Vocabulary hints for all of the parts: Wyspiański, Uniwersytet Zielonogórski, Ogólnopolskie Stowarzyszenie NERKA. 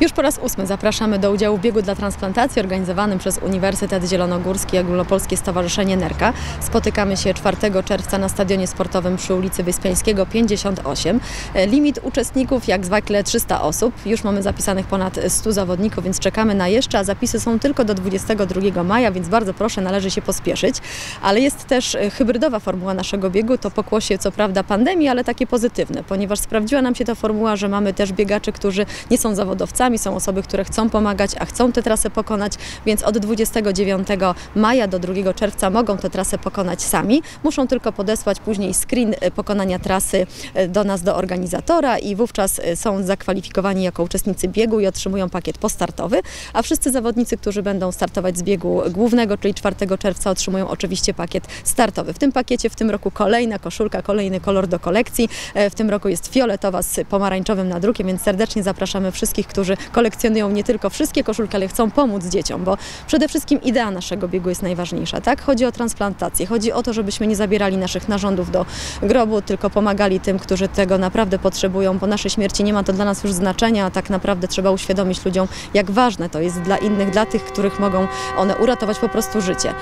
Już po raz ósmy zapraszamy do udziału w biegu dla transplantacji organizowanym przez Uniwersytet Zielonogórski i Ogólnopolskie Stowarzyszenie NERKA. Spotykamy się 4 czerwca na stadionie sportowym przy ulicy Wyspiańskiego 58. Limit uczestników jak zwykle 300 osób. Już mamy zapisanych ponad 100 zawodników, więc czekamy na jeszcze, a zapisy są tylko do 22 maja, więc bardzo proszę, należy się pospieszyć. Ale jest też hybrydowa formuła naszego biegu, to pokłosie co prawda pandemii, ale takie pozytywne, ponieważ sprawdziła nam się ta formuła, że mamy też biegaczy, którzy nie są zawodowcami, są osoby, które chcą pomagać, a chcą tę trasę pokonać, więc od 29 maja do 2 czerwca mogą tę trasę pokonać sami. Muszą tylko podesłać później screen pokonania trasy do nas, do organizatora i wówczas są zakwalifikowani jako uczestnicy biegu i otrzymują pakiet postartowy, a wszyscy zawodnicy, którzy będą startować z biegu głównego, czyli 4 czerwca, otrzymują oczywiście pakiet startowy. W tym pakiecie w tym roku kolejna koszulka, kolejny kolor do kolekcji. W tym roku jest fioletowa z pomarańczowym nadrukiem, więc serdecznie zapraszamy wszystkich, którzy kolekcjonują nie tylko wszystkie koszulki, ale chcą pomóc dzieciom, bo przede wszystkim idea naszego biegu jest najważniejsza, tak? Chodzi o transplantację, chodzi o to, żebyśmy nie zabierali naszych narządów do grobu, tylko pomagali tym, którzy tego naprawdę potrzebują. Po naszej śmierci nie ma to dla nas już znaczenia, a tak naprawdę trzeba uświadomić ludziom, jak ważne to jest dla innych, dla tych, których mogą one uratować po prostu życie.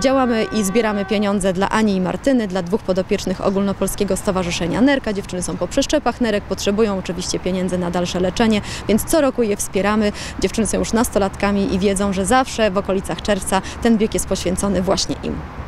Działamy i zbieramy pieniądze dla Ani i Martyny, dla 2 podopiecznych Ogólnopolskiego Stowarzyszenia NERKA. Dziewczyny są po przeszczepach nerek, potrzebują oczywiście pieniędzy na dalsze leczenie, więc co roku je wspieramy. Dziewczyny są już nastolatkami i wiedzą, że zawsze w okolicach czerwca ten bieg jest poświęcony właśnie im.